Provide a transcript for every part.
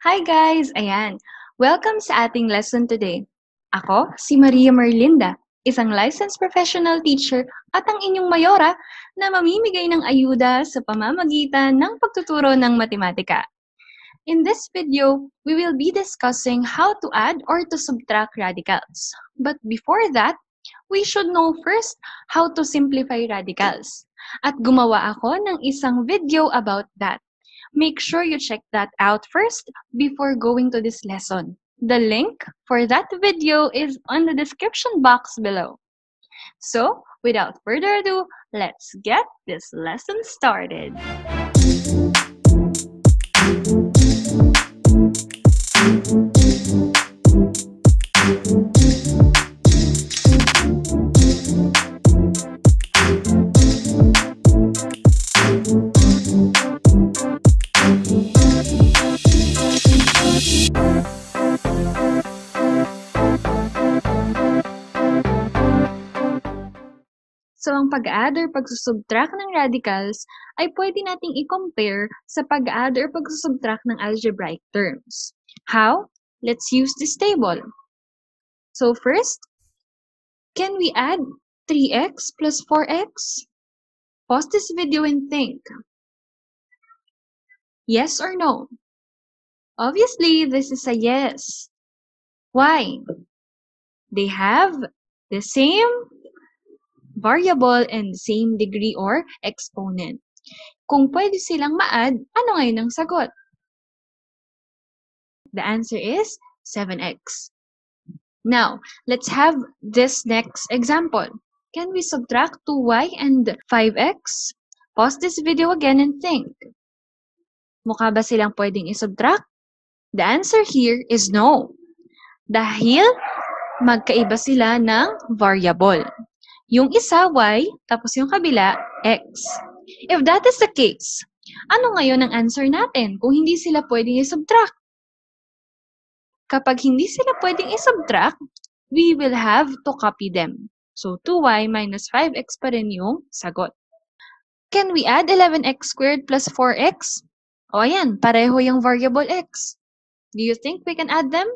Hi guys! Ayan! Welcome sa ating lesson today. Ako si Maria Merlinda, isang licensed professional teacher at ang inyong mayora na mamimigay ng ayuda sa pamamagitan ng pagtuturo ng matematika. In this video, we will be discussing how to add or to subtract radicals. But before that, we should know first how to simplify radicals. At gumawa ako ng isang video about that. Make sure you check that out first before going to this lesson. The link for that video is on the description box below. So, without further ado, let's get this lesson started. So, ang pag-add or pag-subtract ng radicals ay pwede nating i-compare sa pag-add or pag-subtract ng algebraic terms. How? Let's use this table. So, first, can we add 3x plus 4x? Pause this video and think. Yes or no? Obviously, this is a yes. Why? They have the same variable and same degree or exponent. Kung pwede silang ma-add, ano ngayon ang sagot? The answer is 7x. Now, let's have this next example. Can we subtract 2y and 5x? Pause this video again and think. Mukha ba silang pwedeng isubtract? The answer here is no. Dahil magkaiba sila ng variable. Yung isa, y, tapos yung kabila, x. If that is the case, ano ngayon ang answer natin kung hindi sila pwedeng i-subtract? Kapag hindi sila pwedeng i-subtract, we will have to copy them. So, 2y minus 5x pa rin yung sagot. Can we add 11x squared plus 4x? O ayan, pareho yung variable x. Do you think we can add them?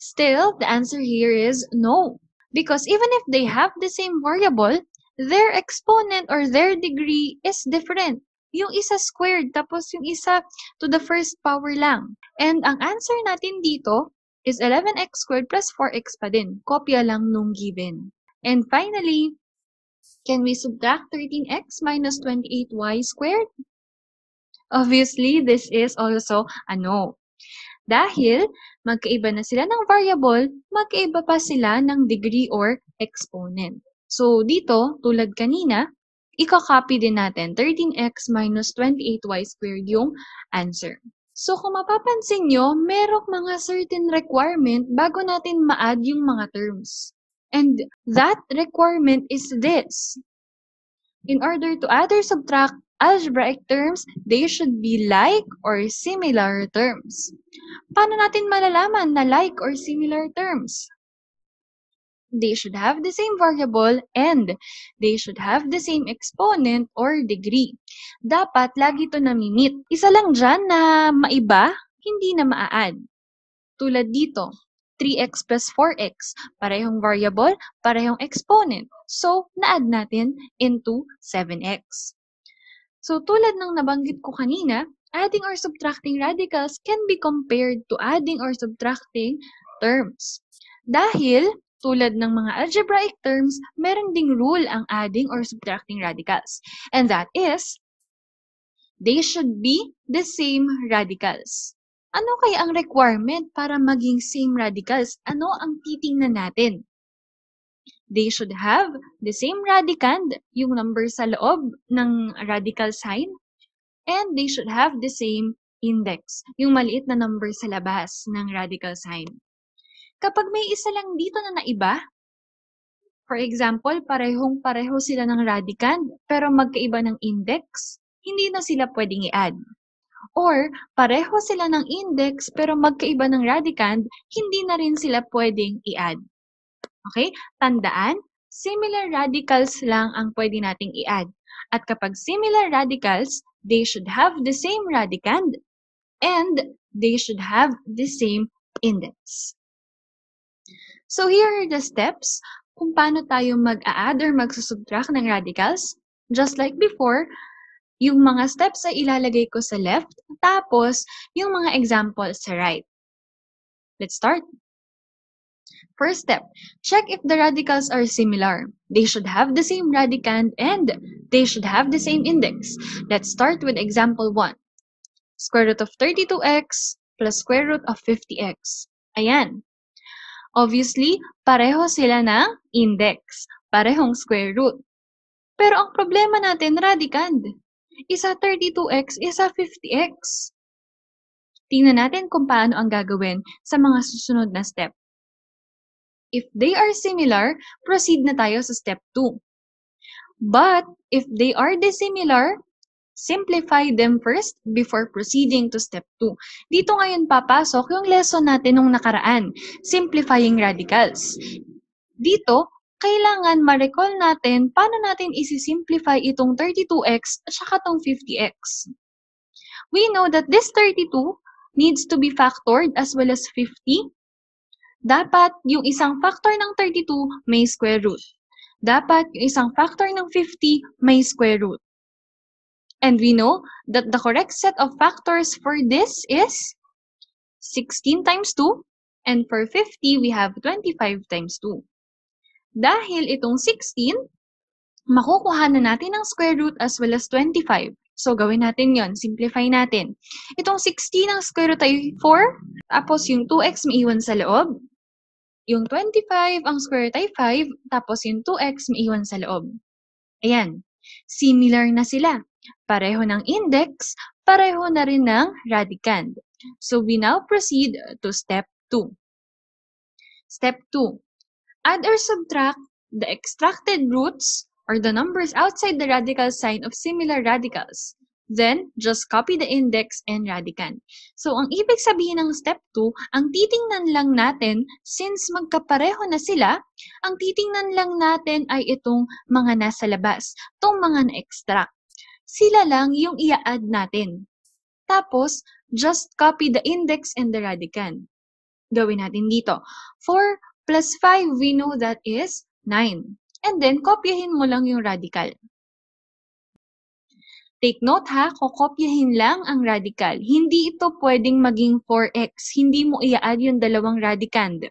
Still, the answer here is no. Because even if they have the same variable, their exponent or their degree is different. Yung isa squared, tapos yung isa to the first power lang. And ang answer natin dito is 11x squared plus 4x pa din. Kopya lang nung given. And finally, can we subtract 13x minus 28y squared? Obviously, this is also a no. Dahil magkaiba na sila ng variable, magkaiba pa sila ng degree or exponent. So dito, tulad kanina, i-copy din natin 13x minus 28y squared yung answer. So kung mapapansin nyo, merong mga certain requirement bago natin ma-add yung mga terms. And that requirement is this. In order to add or subtract algebraic terms, they should be like or similar terms. Paano natin malalaman na like or similar terms? They should have the same variable and they should have the same exponent or degree. Dapat lagi ito nami-meet. Isa lang dyan na maiba, hindi na ma-add. Tulad dito, 3x plus 4x, parehong variable, parehong exponent. So, na-add natin into 7x. So, tulad ng nabanggit ko kanina, adding or subtracting radicals can be compared to adding or subtracting terms. Dahil, tulad ng mga algebraic terms, meron ding rule ang adding or subtracting radicals. And that is, they should be the same radicals. Ano kaya ang requirement para maging same radicals? Ano ang titingnan natin? They should have the same radicand, yung number sa loob ng radical sign, and they should have the same index, yung maliit na number sa labas ng radical sign. Kapag may isa lang dito na naiba, for example, parehong-pareho sila ng radicand pero magkaiba ng index, hindi na sila pwedeng i-add. Or pareho sila ng index pero magkaiba ng radicand, hindi na rin sila pwedeng i-add. Okay? Tandaan, similar radicals lang ang pwede nating i-add. At kapag similar radicals, they should have the same radicand and they should have the same index. So here are the steps kung paano tayo mag-a-add or mag-subtract ng radicals. Just like before, yung mga steps ay ilalagay ko sa left, tapos yung mga examples sa right. Let's start. First step, check if the radicals are similar. They should have the same radicand and they should have the same index. Let's start with example 1. Square root of 32x plus square root of 50x. Ayan. Obviously, pareho sila ng index. Parehong square root. Pero ang problema natin, radicand. Isa 32x, isa 50x. Tingnan natin kung paano ang gagawin sa mga susunod na step. If they are similar, proceed na tayo sa step 2. But if they are dissimilar, simplify them first before proceeding to step 2. Dito ngayon papasok yung lesson natin nung nakaraan, simplifying radicals. Dito, kailangan ma-recall natin paano natin isi-simplify itong 32x at saka itong 50x. We know that this 32 needs to be factored as well as 50. Dapat yung isang factor ng 32 may square root. Dapat yung isang factor ng 50 may square root. And we know that the correct set of factors for this is 16 times 2. And for 50, we have 25 times 2. Dahil itong 16, makukuha na natin ang square root as well as 25. So, gawin natin yon, simplify natin. Itong 16 ang square root ay 4. Tapos yung 2x may iwan sa loob. Yung 25 ang square root ay 5. Tapos yung 2x may iwan sa loob. Ayan. Similar na sila. Pareho ng index. Pareho na rin ng radicand. So, we now proceed to step 2. Step 2. Add or subtract the extracted roots or the numbers outside the radical sign of similar radicals. Then, just copy the index and radicand. So, ang ibig sabihin ng step 2, ang titingnan lang natin, since magkapareho na sila, ang titingnan lang natin ay itong mga nasa labas, itong mga na-extract. Sila lang yung i-add natin. Tapos, just copy the index and the radicand. Gawin natin dito. 4 plus 5, we know that is 9. And then, kopyahin mo lang yung radical. Take note ha, kokopyahin lang ang radical. Hindi ito pwedeng maging 4x. Hindi mo i-add yung dalawang radicand.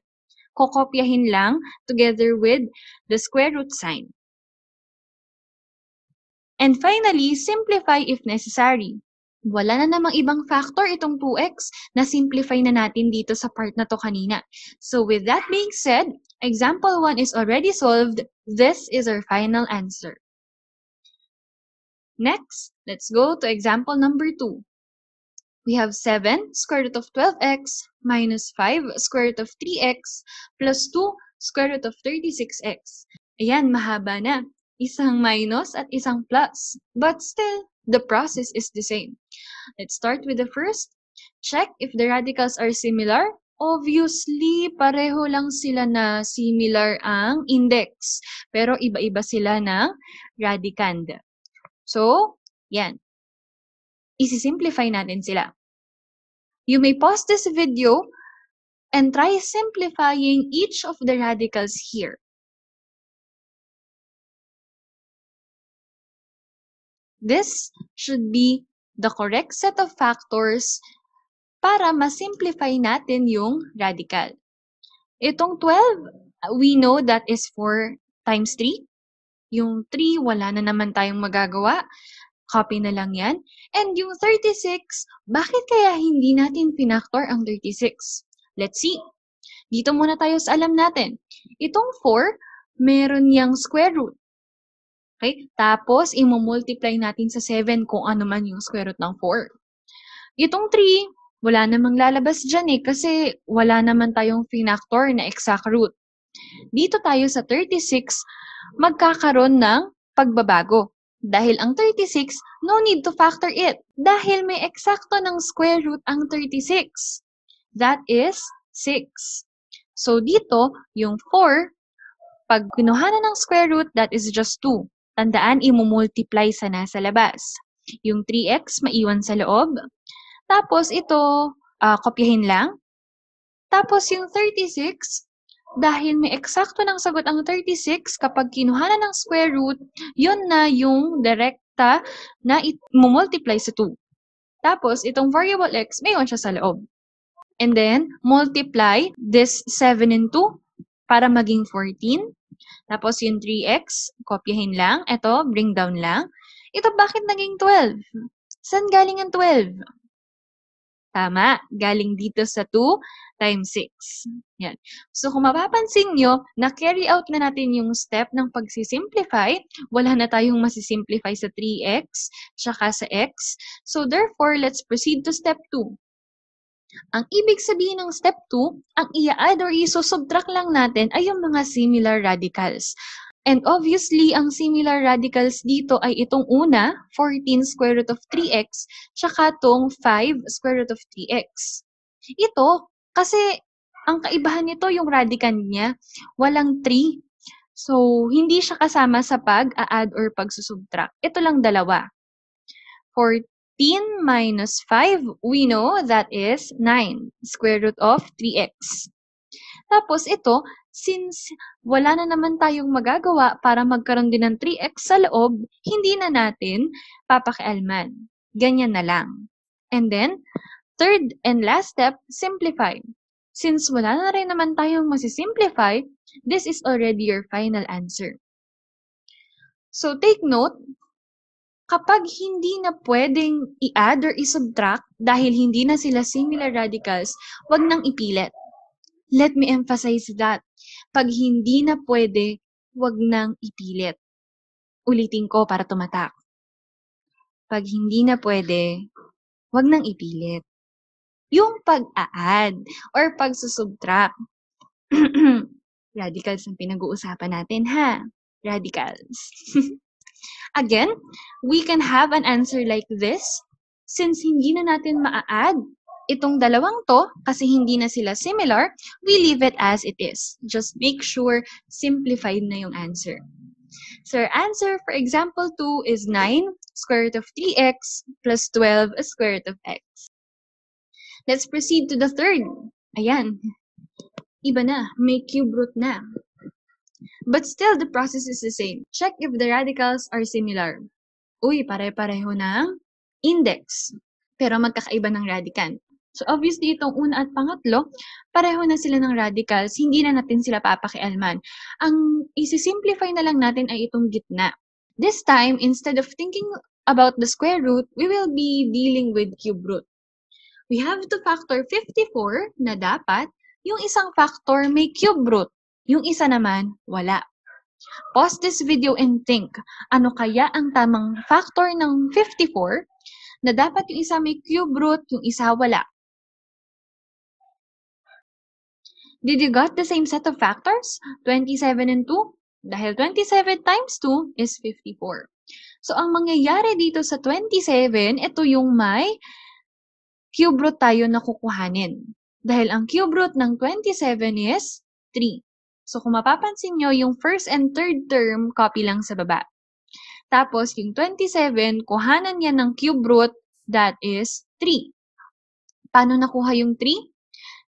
Kokopyahin lang together with the square root sign. And finally, simplify if necessary. Wala na namang ibang factor itong 2x na simplify na natin dito sa part na to kanina. So with that being said, example 1 is already solved. This is our final answer. Next, let's go to example number 2. We have 7 square root of 12x minus 5 square root of 3x plus 2 square root of 36x. Ayan, mahaba na. Isang minus at isang plus. But still, the process is the same. Let's start with the first. Check if the radicals are similar. Obviously, pareho lang sila na similar ang index. Pero iba-iba sila ng radicand. So, yan. Isisimplify natin sila. You may pause this video and try simplifying each of the radicals here. This should be the correct set of factors para masimplify natin yung radical. Itong 12, we know that is 4 times 3. Yung 3, wala na naman tayong magagawa. Copy na lang yan. And yung 36, bakit kaya hindi natin pinactor ang 36? Let's see. Dito muna tayo sa alam natin. Itong 4, meron niyang square root. Okay? Tapos, i-multiply natin sa 7 kung ano man yung square root ng 4. Itong 3, wala namang lalabas dyan eh kasi wala naman tayong finactor na exact root. Dito tayo sa 36, magkakaroon ng pagbabago. Dahil ang 36, no need to factor it. Dahil may eksakto ng square root ang 36. That is 6. So, dito, yung 4, pag kinuhanan ng square root, that is just 2. Tandaan, i-multiply sa nasa labas. Yung 3x, maiwan sa loob. Tapos ito, kopyahin lang. Tapos yung 36, dahil may eksakto ng sagot ang 36, kapag kinuha na ng square root, yun na yung direkta na i-multiply sa 2. Tapos, itong variable x, mayon siya sa loob. And then, multiply this 7 and 2 para maging 14. Tapos, yung 3x, kopyahin lang. Ito, bring down lang. Ito, bakit naging 12? Saan galing ang 12? Tama, galing dito sa 2 times 6. Yan. So, kung mapapansin nyo, na-carry out na natin yung step ng pagsisimplify. Wala na tayong masisimplify sa 3x, tsaka sa x. So, therefore, let's proceed to step 2. Ang ibig sabihin ng step 2, ang i-add or i-subtract lang natin ay yung mga similar radicals. And obviously, ang similar radicals dito ay itong una, 14 square root of 3x, tsaka itong 5 square root of 3x. Ito, kasi ang kaibahan nito yung radicand niya, walang 3. So, hindi siya kasama sa pag-add or pagsusubtract. Ito lang dalawa. 14 minus 5, we know that is 9 square root of 3x. Tapos ito, since wala na naman tayong magagawa para magkaroon din ng 3x sa loob, hindi na natin papakialaman. Ganyan na lang. And then, third and last step, simplify. Since wala na rin naman tayong masisimplify, this is already your final answer. So, take note, kapag hindi na pwedeng i-add or i-subtract dahil hindi na sila similar radicals, wag nang ipilit. Let me emphasize that. Pag hindi na pwede, wag nang ipilit. Ulitin ko para tumatak. Pag hindi na pwede, wag nang ipilit. Yung pag-a-add or pagsusubtract. Radicals ang pinag-uusapan natin, ha? Radicals. Again, we can have an answer like this. Since hindi na natin ma-add itong dalawang to, kasi hindi na sila similar, we leave it as it is. Just make sure simplified na yung answer. So our answer for example 2 is 9 square root of 3x plus 12 square root of x. Let's proceed to the third. Ayan. Iba na. May cube root na. But still, the process is the same. Check if the radicals are similar. Uy, pare-pareho ng index. Pero magkakaiba ng radicand. So obviously, itong una at pangatlo, pareho na sila ng radicals, hindi na natin sila papakialaman. Ang isisimplify na lang natin ay itong gitna. This time, instead of thinking about the square root, we will be dealing with cube root. We have to factor 54 na dapat yung isang factor may cube root, yung isa naman wala. Pause this video and think, ano kaya ang tamang factor ng 54 na dapat yung isa may cube root, yung isa wala? Did you got the same set of factors? 27 and 2? Dahil 27 times 2 is 54. So, ang mangyayari dito sa 27, ito yung may cube root tayo na kukuhanin. Dahil ang cube root ng 27 is 3. So, kung mapapansin nyo, yung first and third term, copy lang sa baba. Tapos, yung 27, kuhanan yan ng cube root, that is 3. Paano nakuha yung 3?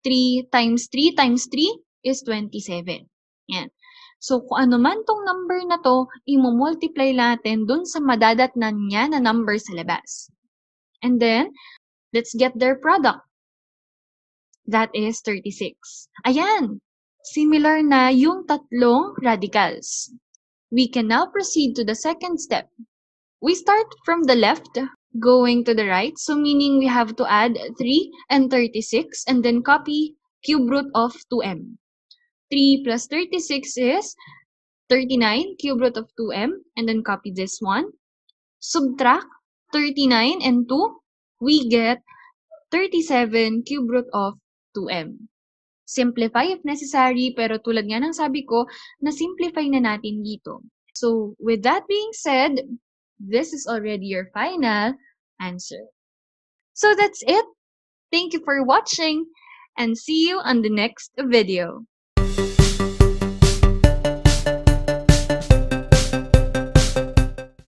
3 times 3 times 3 is 27. Yan. So, kung ano man tong number na to, i-multiply natin dun sa madadatnan niya na number sa labas. And then, let's get their product. That is 36. Ayan! Similar na yung tatlong radicals. We can now proceed to the second step. We start from the left, going to the right, so meaning we have to add 3 and 36 and then copy cube root of 2m. 3 plus 36 is 39 cube root of 2m and then copy this one. Subtract 39 and 2, we get 37 cube root of 2m. Simplify if necessary, pero tulad nga ng sabi ko, na-simplify na natin dito. So, with that being said, this is already your final answer. So that's it. Thank you for watching and see you on the next video.